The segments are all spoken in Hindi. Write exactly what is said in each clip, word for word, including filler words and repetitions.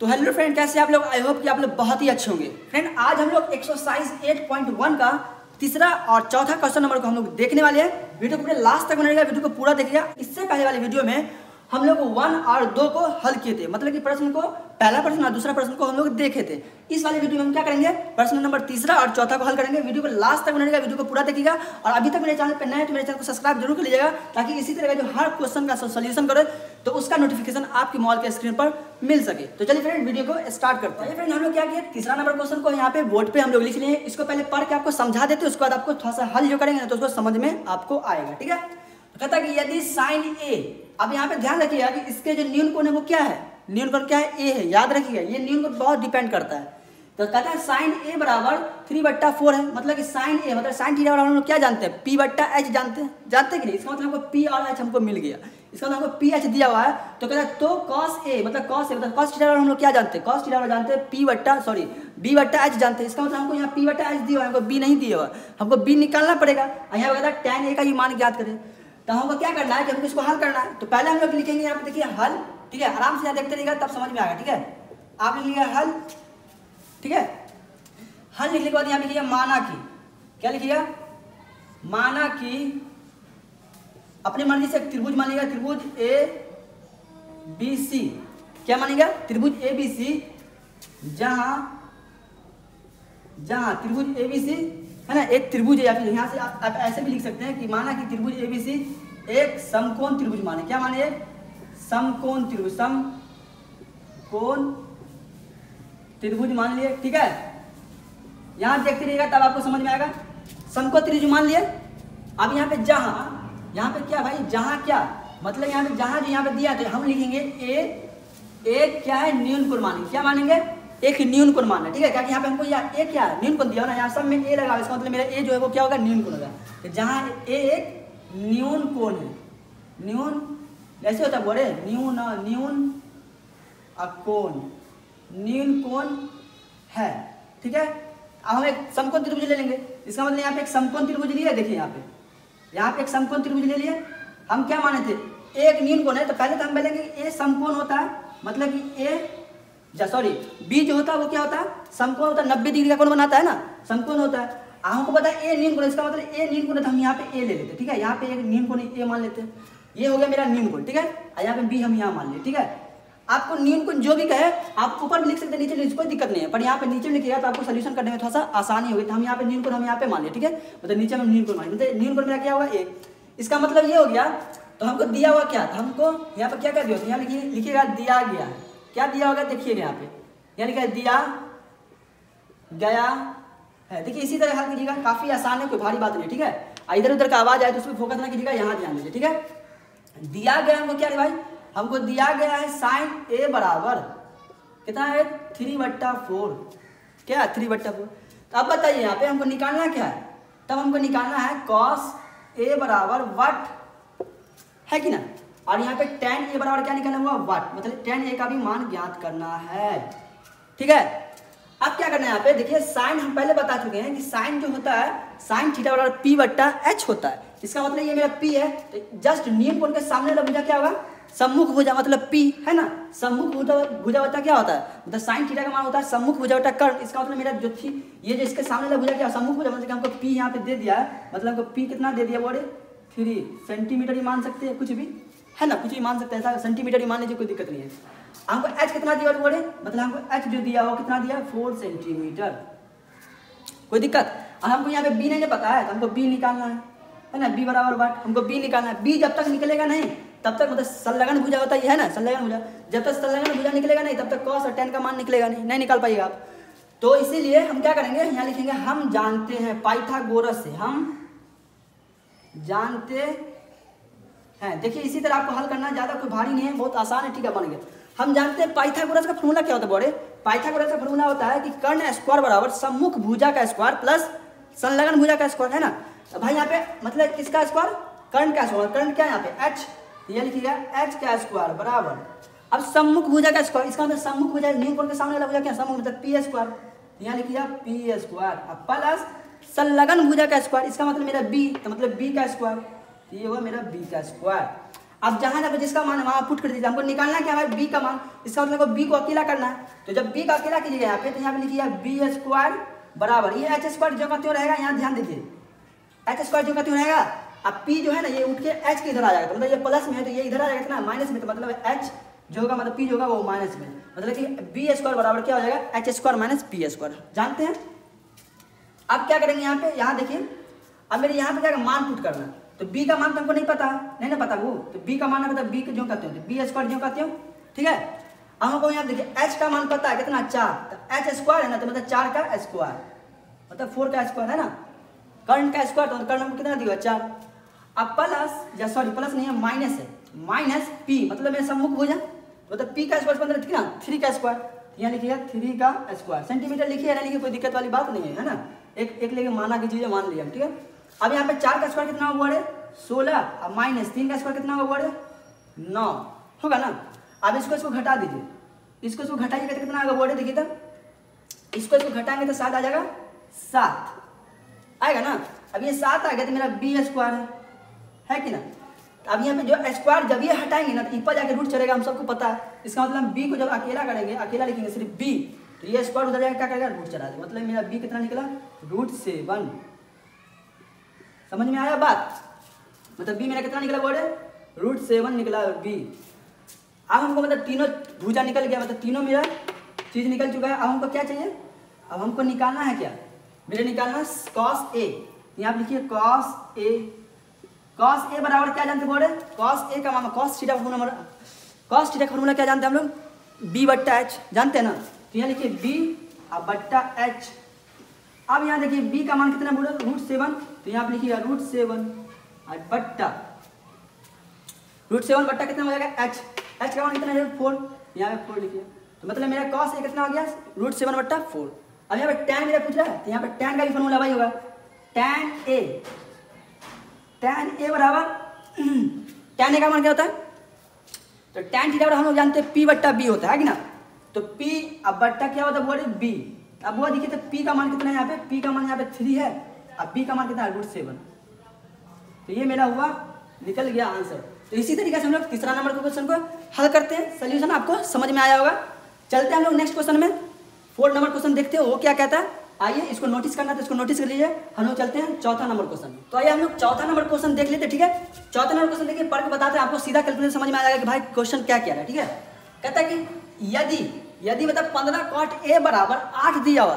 तो हेलो फ्रेंड, कैसे आप लोग? आई होप कि आप लोग बहुत ही अच्छे होंगे। फ्रेंड, आज हम लोग एक्सरसाइज आठ पॉइंट एक का तीसरा और चौथा क्वेश्चन नंबर को हम लोग देखने वाले हैं। वीडियो पूरे लास्ट तक बनेगा, वीडियो को पूरा देखिएगा। इससे पहले वाले वीडियो में हम लोग वन और दो को हल किए थे, मतलब कि प्रश्न को पहला प्रश्न और दूसरा प्रश्न को हम लोग देखे थे। इस वाले वीडियो में हम क्या करेंगे, प्रश्न नंबर तीसरा और चौथा को हल करेंगे। वीडियो को लास्ट तक बनेगा, वीडियो को पूरा देखिएगा। और अभी तक मेरे चैनल पर नए हैं तो मेरे चैनल को सब्सक्राइब जरूर कर लीजिएगा, ताकि इसी तरह का जो हर क्वेश्चन का सोल्यूशन करें तो उसका नोटिफिकेशन आपके मोबाइल के स्क्रीन पर मिल सके। तो चलिए फ्रेंड, वीडियो को स्टार्ट करते हैं। फ्रेंड, हम लोग क्या किया, तीसरा नंबर क्वेश्चन को यहाँ पे बोर्ड पे हम लोग लिख लिए। इसको पहले पढ़ के आपको समझा देते हैं, उसके बाद आपको थोड़ा सा हल जो करेंगे तो उसको समझ में आपको आएगा। ठीक है, कहता है कि यदि साइन ए, अब यहाँ पे ध्यान रखिएगा कि इसके जो न्यून कोण है वो क्या है, न्यून कोण क्या है, ए है। याद रखिएगा, ये न्यून कोण बहुत डिपेंड करता है। तो कहता है साइन ए बराबर थ्री बट्टा फोर है, मतलब कि साइन ए मतलब साइन थीटा बराबर हम लोग क्या जानते हैं, पी बट्टा एच जानते हैं, जानते हैं कि नहीं। इसका मतलब हमको पी और एच हमको मिल गया, इसका मतलब हमको पी एच दिया हुआ है। तो कहता है तो कॉस ए मतलब कॉस ए मतलब कॉस थीटा बराबर हम लोग क्या जानते हैं, कॉस थीटा बराबर जानते हैं पी बट्टा सॉरी बी बट्टा एच जानते हैं। इसका मतलब हमको यहाँ पी बट्टा एच दिया हुआ है, हमको बी नहीं दिया हुआ, हमको बी निकालना पड़ेगा। यहाँ कहता है टैन ए का ये मान ज्ञात करें। तो हमको क्या करना है कि हमको इसको हल करना है। तो पहले हम लोग लिखेंगे यहाँ पे, देखिए हल। ठीक है, आराम से यहाँ देखते रहिएगा तब समझ में आएगा। ठीक है, आप लिख लीजिएगा हल। ठीक है, हल लिखने के बाद यहाँ लिखिएगा माना कि, क्या लिखिएगा, माना कि अपने मन से त्रिभुज मान लीजिएगा, त्रिभुज ए बी सी, क्या मानिएगा, त्रिभुज ए बी सी, जहाँ जहाँ त्रिभुज ए बी सी है ना, एक त्रिभुज है। या फिर यहाँ से आप, आप ऐसे भी लिख सकते हैं कि माना कि त्रिभुज एबीसी एक समकोण त्रिभुज माने, क्या माने, एक समकोण त्रिभुज, समकोण त्रिभुज मान लिए। ठीक है, यहाँ देखते रहिएगा तब आपको समझ में आएगा। समकोण त्रिभुज मान लिए। अब यहाँ पे जहाँ, यहाँ पे क्या भाई, जहाँ क्या मतलब यहाँ पे जहाँ जो यहाँ पे दिया तो हम लिखेंगे ए, एक क्या है न्यून कोण मानेंगे, क्या मानेंगे, एक न्यून कोण मानना। ठीक है, क्या यहाँ पे हमको यहाँ ए क्या न्यून कोण दिया ना, यहाँ सब में ए लगा, इसका मतलब मेरा ए जो है वो क्या होगा, न्यून कोण होगा। तो जहाँ ए एक न्यून कोण है, न्यून ऐसे होता है, बोले न्यून न्यून कोण, न्यून कोण है। ठीक है, अब हम एक समकोण त्रिभुज ले लेंगे। इसका मतलब यहाँ पे एक समकोण त्रिभुज लिया, देखिए यहाँ पे, यहाँ पे एक समकोण त्रिभुज ले लिए। हम क्या माने थे, एक न्यून कोण है, तो पहले तो हम बोलेंगे ए समकोण होता है, मतलब कि ए सॉरी बी जो होता है वो क्या होता है, समकोण होता है, नब्बे डिग्री का कोण बनाता है ना, समकोण होता है। हमको पता है ए न्यून कोण, इसका मतलब ए न्यून कोण, हम यहाँ पे ए ले लेते। ठीक है, यहाँ पे एक न्यून कोण ए मान लेते हैं, ये हो गया मेरा न्यून कोण। ठीक है, और यहाँ पे बी हम यहाँ मान लें। ठीक है, आपको न्यून कोण जो भी कहे आप ऊपर भी लिख सकते हैं, नीचे लिख, कोई दिक्कत नहीं है, पर यहाँ पे नीचे लिखिएगा तो आपको सोल्यूशन करने में थोड़ा सा आसानी होगी। तो हम यहाँ पे न्यून कोण हम यहाँ पे मान लें। ठीक है, मतलब नीचे हम न्यून कोण मान लें, मतलब न्यून कोण मेरा क्या हुआ ए। इसका मतलब ये हो गया, तो हमको दिया हुआ क्या, हमको यहाँ पे क्या क्या दिया, यहाँ लिखिएगा दिया गया, क्या दिया होगा, देखिएगा यहाँ पे, यानी क्या दिया गया है। देखिए इसी तरह हल कीजिएगा, काफी आसान है, कोई भारी बात नहीं। ठीक है, इधर उधर का आवाज आए तो उसमें फोकस ना कीजिएगा, यहाँ ध्यान दीजिए। ठीक है, दिया गया हमको क्या है भाई, हमको दिया गया है साइन ए बराबर कितना है, थ्री बट्टा फोर, क्या थ्री बट्टा फोर। तो अब बताइए यहाँ पे हमको निकालना क्या है, तब हमको निकालना है कॉस ए बराबर वट है कि ना, और यहाँ पे tan a बराबर क्या निकालना हुआ, वाट, मतलब tan a का भी मान ज्ञात करना है। ठीक है, अब क्या करना है यहाँ पे, देखिए साइन हम पहले बता चुके हैं कि साइन जो होता है, साइन थीटा बराबर p बट्टा एच होता है। इसका मतलब ये मेरा p है, तो जस्ट न्यून कोण के सामने वाला भुजा क्या होगा, सम्मुख भुजा, मतलब p है ना, सम्मुख भुजा बट्टा क्या होता है, मतलब साइन थीटा का मान होता है सम्मुख भुजा बट्टा कर्ण। इसका मतलब मेरा जो थी ये जो इसके सामने वाला भुजा क्या सम्मुख भुजा, मतलब हमको p यहाँ पे दे दिया है, मतलब हमको p कितना दे दिया, बोले थ्री सेंटीमीटर ही मान सकते हैं, कुछ भी है ना, कुछ भी मान सकते हैं, ऐसा सेंटीमीटर ही मान लीजिए, कोई दिक्कत नहीं है। हमको h कितना दिया और बोले, मतलब हमको h जो दिया वो कितना दिया, फोर सेंटीमीटर, कोई दिक्कत। और हमको यहाँ पे b नहीं पता है, तो हमको b निकालना है, है ना, b बराबर वाट, हमको b निकालना है। b जब तक निकलेगा नहीं तब तक, मतलब संलग्न भुजा होता है ना, संलग्न भुजा, जब तक संलग्न भुजा निकलेगा नहीं तब तक cos और tan का मान निकलेगा नहीं, नहीं निकाल पाइएगा आप। तो इसीलिए हम क्या करेंगे, यहाँ लिखेंगे हम जानते हैं पाइथागोरस से, हम जानते हैं। देखिए इसी तरह आपको हल करना, ज़्यादा कोई भारी नहीं है, बहुत आसान है। ठीक है, बन गया। हम जानते हैं पाइथागोरस का फॉर्मूला क्या होता है, बड़े पाइथागोरस का फॉर्मूला होता है कि कर्ण स्क्वायर बराबर सम्मुख भुजा का स्क्वायर प्लस संलग्न भुजा का स्क्वायर, है ना। तो भाई यहाँ पे मतलब किसका स्क्वायर, कर्ण का स्क्वायर, कर्ण क्या यहाँ पे एच, ये लिखिएगा एच का स्क्वायर बराबर, अब सम्मुख भुजा का स्क्वायर, इसका मतलब सम्मुख भुजा न्यून कोण के सामने वाला भुजा क्या, सम्मुख मतलब पी स्क्वायर, यहाँ लिखिएगा पी स्क्वायर, अब प्लस संलग्न भुजा का स्क्वायर, इसका मतलब मेरा बी, तो मतलब बी का स्क्वायर, ये हुआ मेरा b का स्क्वायर। अब जहाँ जहाँ जिसका मान है वहाँ पुट कर दीजिए। हमको निकालना क्या है भाई, बी का मान। इसका मतलब को बी को अकेला करना है, तो जब बी का अकेला कीजिएगा यहाँ पे तो यहाँ पे लिखिएगा बी स्क्वायर बराबर ये एच स्क्वायर जो का त्यों रहेगा, यहाँ ध्यान दीजिए एच स्क्वायर जो का त्यों रहेगा। अब पी जो है ना ये उठ के एच के इधर आ जाएगा, मतलब ये प्लस में है तो ये इधर आ जाएगा ना माइनस में, तो मतलब एच जो होगा मतलब पी जो होगा वो माइनस में, मतलब कि बी स्क्वायर बराबर क्या हो जाएगा H square minus P square. जानते हैं अब क्या करेंगे यहाँ पे, यहाँ देखिए अब मेरे यहाँ पे क्या मान पुट करना है, तो b का मान तो हमको नहीं पता, नहीं ना पता वो, तो b का मान नहीं पता, b के जो कहते हो तो बी स्क्वायर जो कहते हो, ठीक है। अब हमको यहाँ देखिए h का मान पता है कितना चार, तो h स्क्वायर है ना तो मतलब चार का स्क्वायर मतलब फोर का स्क्वायर है ना, कर्ण का स्क्वायर तो कर्ण हमको कितना दिया चार। अब प्लस या सॉरी प्लस नहीं है माइनस है, माइनस पी मतलब मेरे सम्मुख भुजा मतलब पी का स्क्वायर पंद्रह ठीक ना थ्री का स्क्वायर, यहाँ लिखिएगा थ्री का स्क्वायर सेंटीमीटर लिखिए ना, लिखिए कोई दिक्कत वाली बात नहीं है ना, एक एक लेके माना की चीज़ें मान लिया ठीक है। अब यहाँ पे चार का स्क्वायर कितना हुआ है सोलह, अब माइनस तीन का स्क्वायर कितना हुआ है नौ होगा ना। अब इसको इसको घटा दीजिए, इसको इसको घटाइएगा तो कितना आएगा वर्ड है देखिए, तब इसको इसको घटाएंगे तो सात आ जाएगा, सात आएगा ना। अब ये सात आ गया तो मेरा बी स्क्वायर है, है कि ना। अब यहाँ पे जो स्क्वायर जब ये हटाएंगे ना तो ऊपर जाके रूट चलेगा, हम सबको पता है। इसका मतलब बी को जब अकेला करेंगे, अकेला लिखेंगे सिर्फ बी, तो ये स्क्वायर उधर जाएगा क्या करेगा रूट चला देगा, मतलब मेरा बी कितना निकला रूट सेवन। समझ में आया बात, मतलब बी मेरा कितना निकला वर्ड है रूट सेवन निकला बी। अब हमको मतलब तीनों भुजा निकल गया, मतलब तीनों मेरा चीज निकल चुका है। अब हमको क्या चाहिए, अब हमको निकालना है क्या, मेरे निकालना है कॉस ए। यहाँ आप लिखिए कॉस ए, कॉस ए बराबर क्या जानते वर्ड है, कॉस ए का मामा cos theta formula, cos theta formula क्या जानते हैं हम लोग, बी बट्टा एच जानते हैं ना। तो यहाँ लिखिए बी और बट्टा एच। अब यहाँ देखिए b का मान कितना बोला रूट सेवन, तो यहाँ पे लिखिएगा रूट सेवन और बट्टा रूट सेवन बट्टा कितना हो जाएगा h, h का मान कितना है फोर, यहाँ पे फोर लिखिए, तो मतलब मेरा कॉस ए कितना हो गया रूट सेवन बट्टा फोर। अब यहाँ पे tan मेरा पूछ रहा है, तो यहाँ पे tan का भी फॉर्मूला वही होगा tan a, tan a बराबर tan a का मान क्या होता है, तो tan थीटा हम लोग जानते हैं पी बट्टा बी होता है कि ना, तो पी अब बट्टा क्या होता है बोले बी। अब वो देखिए तो p का मान कितना है यहाँ पे, p का मान यहाँ पे थ्री है, अब b का मान कितना है रूट सेवन, तो ये मेरा हुआ निकल गया आंसर। तो इसी तरीके से हम लोग तीसरा नंबर के क्वेश्चन को हल करते हैं। सोल्यूशन आपको समझ में आया होगा। चलते हैं हम लोग नेक्स्ट क्वेश्चन में, फोर्थ नंबर क्वेश्चन देखते हैं वो क्या कहता है। आइए इसको नोटिस करना है तो इसको नोटिस कर लीजिए। हम लोग चलते हैं चौथा नंबर क्वेश्चन, तो आइए हम लोग चौथा नंबर क्वेश्चन देख लेते हैं, ठीक है। चौथा नंबर क्वेश्चन देखिए पढ़ के बताते हैं आपको, सीधा कैलकुलेशन समझ में आ जाएगा कि भाई क्वेश्चन क्या क्या है, ठीक है। कहता है कि यदि यदि मतलब पंद्रह कॉट ए बराबर आठ दिया हुआ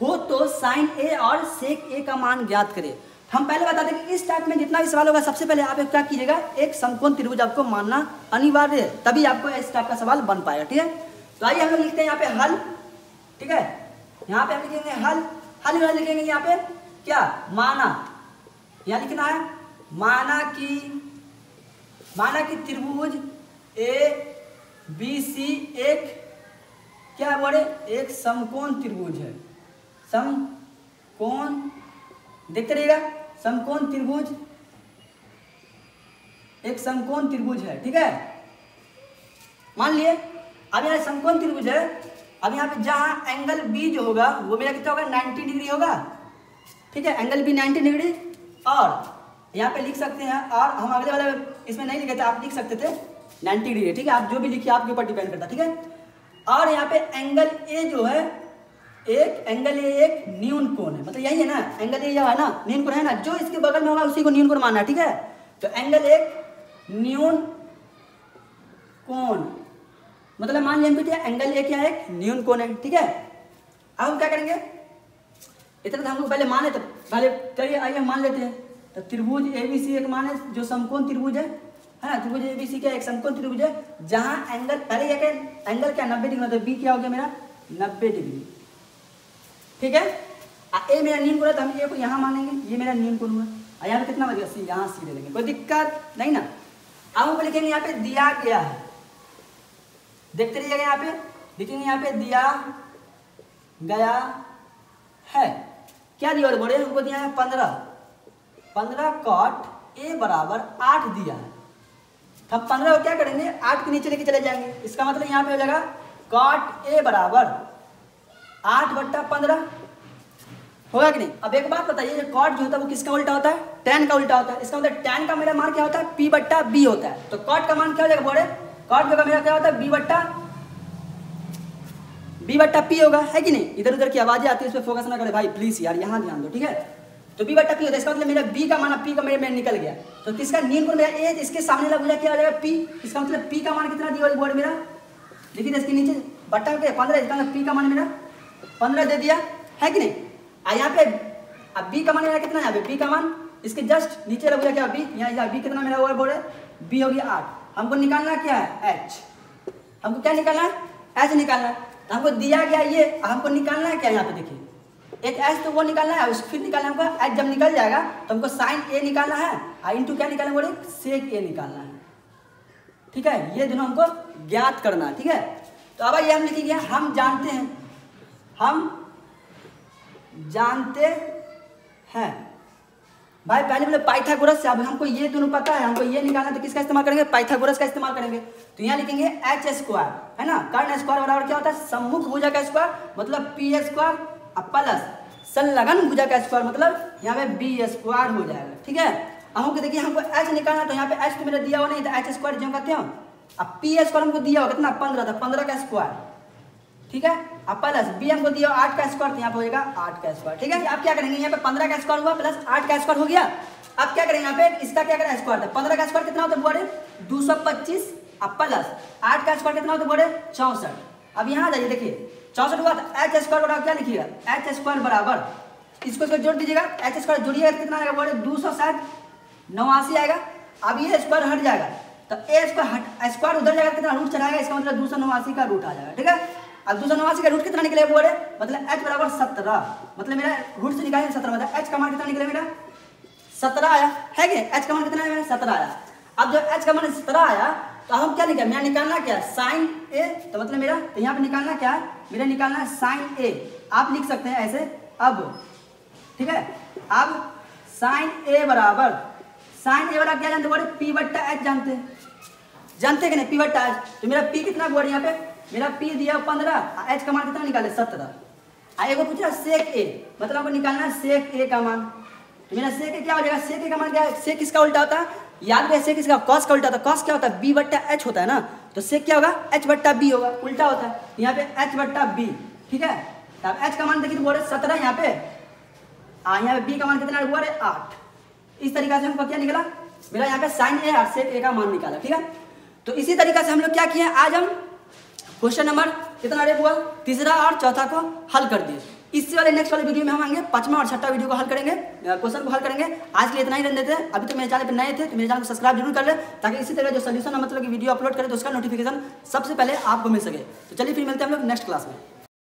हो तो साइन ए और सेक ए का मान ज्ञात करें। हम पहले बता दें कि इस टाइप में जितना भी सवाल होगा सबसे पहले आप क्या कीजिएगा, एक समकोण त्रिभुज आपको मानना अनिवार्य है, तभी आपको इस टाइप का सवाल बन पाएगा, ठीक है। तो आइए हम लोग लिखते हैं यहाँ पे हल, ठीक है। यहाँ पे हम लिखेंगे हल, हल में लिखेंगे यहाँ पे क्या माना, यहाँ लिखना है माना कि माना कि त्रिभुज ए बी सी एक क्या है बोले एक समकोण त्रिभुज है, समकोण देखते रहिएगा समकोण त्रिभुज एक समकोण त्रिभुज है, ठीक है मान लिए। अब यहाँ समकोण त्रिभुज है, अब यहाँ पे जहाँ एंगल बी जो होगा वो मेरा कितना होगा नब्बे डिग्री होगा, ठीक है एंगल बी नब्बे डिग्री। और यहाँ पे लिख सकते हैं, और हम अगले वाले इसमें नहीं लिखे थे, आप लिख सकते थे नब्बे डिग्री, ठीक है आप जो भी लिखिए आपके ऊपर डिपेंड करता है, ठीक है। और यहाँ पे एंगल ए जो है एक एंगल ए एक न्यून कोण है, मतलब यही है ना एंगल ए है ना न्यून कोण है ना, जो इसके बगल में होगा उसी को न्यून कोण मानना है, ठीक है। तो एंगल एक न्यून कोण मतलब मान लिया बेटा एंगल ए क्या है एक न्यून कोण है, ठीक है। अब हम क्या करेंगे, इतना तो हम लोग पहले माने तो पहले चलिए आइए मान लेते हैं। तो त्रिभुज ए बी सी एक माने जो समकोण त्रिभुज है है ना, त्रिभुज ए बी सी क्या एक समकोण त्रिभुज है जहाँ एंगल पहले क्या एंगल क्या नब्बे डिग्री होता है, बी क्या हो गया मेरा नब्बे डिग्री, ठीक है। ए मेरा न्यून कोण है तो हम ये को यहाँ मानेंगे, ये मेरा न्यून कोण हुआ, यहाँ पे कितना बच गया सी, यहाँ सी ले लेंगे, कोई दिक्कत नहीं ना। अब हम लिखेंगे यहाँ पे दिया गया है, देखते रहिएगा यहाँ पे लिखेंगे यहाँ पे दिया गया है, क्या दिया और बोले हमको दिया है पंद्रह, पंद्रह कॉट ए बराबर आठ दिया है। तो पंद्रह को क्या करेंगे आठ के नीचे लेके चले जाएंगे, इसका मतलब यहाँ पे हो जाएगा कॉट ए बराबर आठ बट्टा पंद्रह होगा कि नहीं। अब एक बात बताइए, कॉट जो होता है वो किसका उल्टा होता है? tan का उल्टा होता है। इसका मतलब tan का मेरा मान क्या होता है? p बट्टा b होता है। तो कॉट का मान क्या हो जाएगा बोरे? कॉट का मेरा क्या होता है? b बट्टा b बट्टा p होगा, है कि नहीं। इधर उधर की आवाजें आती है, इस पर फोकस ना करें भाई प्लीज यार, यहाँ ध्यान दो ठीक है। तो b बट्टा p होता है, इसका मतलब मेरा b का मान p का मेरे में निकल गया। तो किसका नील को मेरा ए इसके सामने लग गया, क्या हो जाएगा p। इसका मतलब p का मान कितना दिया बोरे मेरा, लेकिन इसके नीचे बट्टा के पंद्रह, इसका मतलब p का मान मेरा पंद्रह दे दिया, है कि नहीं। यहाँ पे अब b का मान मेरा कितना है, b का मान इसके जस्ट नीचे रख दिया क्या b, यहाँ b कितना मेरा हुआ बोले b हो गया आठ। हमको निकालना क्या है h, हमको क्या निकालना है h निकालना है। हमको दिया गया ये, हमको निकालना है क्या, यहाँ पे देखिए एक h तो वो निकालना है, फिर निकालना हमको h। जब निकल जाएगा तो हमको साइन a निकालना है, आई इंटू क्या निकालना बोले सेक a निकालना है, ठीक है। ये दोनों हमको ज्ञात करना है, ठीक है। तो अब ये हम लिखेंगे, हम जानते हैं, हम जानते हैं भाई। पहले बोले पाइथागोरस से, अब हमको ये दोनों पता है, हमको ये निकालना तो किसका इस्तेमाल करेंगे, पाइथागोरस का इस्तेमाल करेंगे। तो यहाँ लिखेंगे एच स्क्वायर, है ना, कर्ण स्क्वायर बराबर क्या होता है, सम्मुख भुजा का स्क्वायर मतलब पी स्क्वायर और प्लस संलग्न भुजा का स्क्वायर मतलब यहाँ पे बी स्क्वायर हो जाएगा, ठीक है। अब हमको देखिए, हमको एच निकालना, तो यहाँ पे एच तो मेरा दिया हुआ नहीं था, एच स्क्वायर जो कहते हैं। अब पी स्क्वायर हमको दिया हुआ कितना, पंद्रह था, पंद्रह का स्क्वायर ठीक है। अब प्लस बी हमको दिया आठ का स्क्वायर, तो यहाँ पे होगा आठ का स्क्वायर, ठीक है। आप क्या करेंगे, यहाँ पे पंद्रह का स्क्वायर हुआ प्लस आठ का स्क्वायर हो गया। अब क्या करेंगे, यहाँ पे इसका क्या करें स्क्वायर, पंद्रह का स्क्वायर कितना होता है बोले दो सौ पच्चीस अब प्लस आठ का स्क्वायर कितना होता है बोले चौंसठ। अब यहाँ आ जाइए, देखिए चौंसठ हुआ तो एच स्क्वायर बराबर क्या लिखिएगा, एच स्क्वायर बराबर इसको इसको जोड़ दीजिएगा, एच स्क्वायर जोड़िएगा कितना आएगा बोले दो सौ साठ नवासी आएगा। अब ये स्क्वायर हट जाएगा तो ए स्क्वायर स्क्वायर उधर जाएगा कितना रूट चढ़ाएगा, इसका मतलब दो सौ नवासी का रूट आ जाएगा, ठीक है। अब दो सौ नवासी का रूट कितना निकलेगा बोले मतलब h बराबर सत्रह, मतलब मेरा रूट से निकालेंगे सत्रह, मतलब h का मान कितना निकलेगा मेरा सत्रह आया, है कि h का मान कितना है मेरा सत्रह आया। अब जब h का मान सत्रह आया तो हम क्या निकाल, मेरा निकालना क्या है साइन a, तो मतलब मेरा तो यहाँ पे निकालना क्या है, मेरा निकालना है साइन a। आप लिख सकते हैं ऐसे अब, ठीक है। अब साइन a बराबर साइन a बराबर क्या जानते बोले पी बट्टा एच जानते जानते कि नहीं, पी बट्टा एच। तो मेरा पी कितना बोल यहाँ पे, मेरा पी दिया पंद्रह, एच का मान कितना निकाले सत्रह। आगे को पूछ रहा सेक ए, मतलब हमको निकालना है सेक ए का मान। तो मेरा सेक ए क्या हो जाएगा, सेक ए का मान क्या है, सेक किसका उल्टा होता है, याद रहे सेक किसका कॉस का उल्टा होता है, कॉस क्या होता है बी बट्टा एच होता है ना। तो सेक क्या होगा एच बट्टा बी होगा, उल्टा होता है यहाँ पे एच बट्टा बी, ठीक है। अब एच का मान देखिए बोल रहे सत्रह, यहाँ पे आ यहाँ पे बी का मान कितना बोल रहे आठ। इस तरीका से हमको क्या निकला, मेरा यहाँ पे साइन ए और सेक ए का मान निकाला, ठीक है। तो इसी तरीका से हम लोग क्या किए आज, हम क्वेश्चन नंबर कितना अरे हुआ तीसरा और चौथा को हल कर दिए। इससे वाले नेक्स्ट वाले वीडियो में हम आएंगे, पांचवा और छठा वीडियो को हल करेंगे, क्वेश्चन को हल करेंगे। आज के लिए इतना ही रहने देते हैं। अभी तो मेरे चैनल पर नए थे तो मेरे चैनल को सब्सक्राइब जरूर कर ले, ताकि इसी तरह जो सोल्यूशन मतलब की वीडियो अपलोड करें तो उसका नोटिफिकेशन सबसे पहले आपको मिल सके। तो चलिए फिर मिलते हैं हम लोग नेक्स्ट क्लास में।